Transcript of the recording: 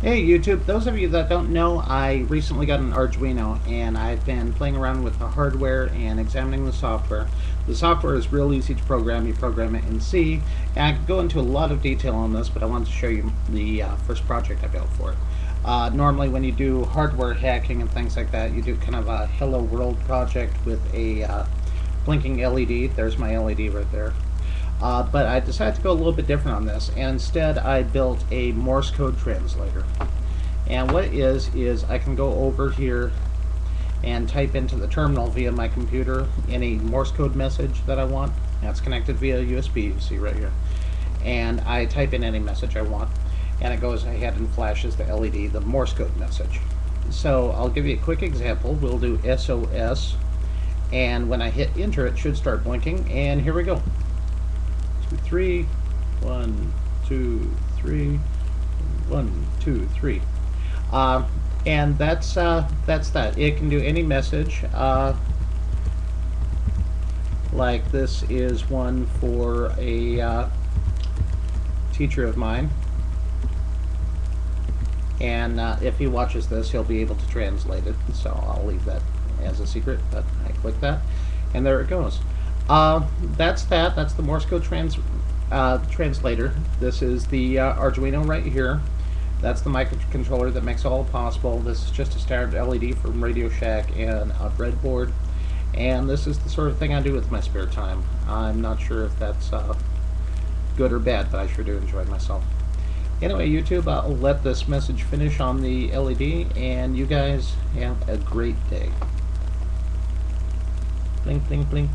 Hey YouTube, those of you that don't know, I recently got an Arduino and I've been playing around with the hardware and examining the software. The software is real easy to program. You program it in C, and I could go into a lot of detail on this, but I wanted to show you the first project I built for it. Normally when you do hardware hacking and things like that, you do kind of a Hello World project with a blinking LED. There's my LED right there. But I decided to go a little bit different on this, and instead I built a Morse code translator. And what it is I can go over here and type into the terminal via my computer any Morse code message that I want. That's connected via USB, you see right here. And I type in any message I want, and it goes ahead and flashes the LED, the Morse code message. So I'll give you a quick example. We'll do SOS, and when I hit enter it should start blinking, and here we go. 3, 1, 2, 3, 1, 2, 3. And that's that. It can do any message. Like this is one for a teacher of mine. And if he watches this, he'll be able to translate it. So I'll leave that as a secret, but I click that, and there it goes. That's that. That's the Morse code translator. This is the Arduino right here. That's the microcontroller that makes all possible. This is just a standard LED from Radio Shack and a breadboard. And this is the sort of thing I do with my spare time. I'm not sure if that's good or bad, but I sure do enjoy myself. Anyway, YouTube, I'll let this message finish on the LED, and you guys have a great day. Blink, blink, blink.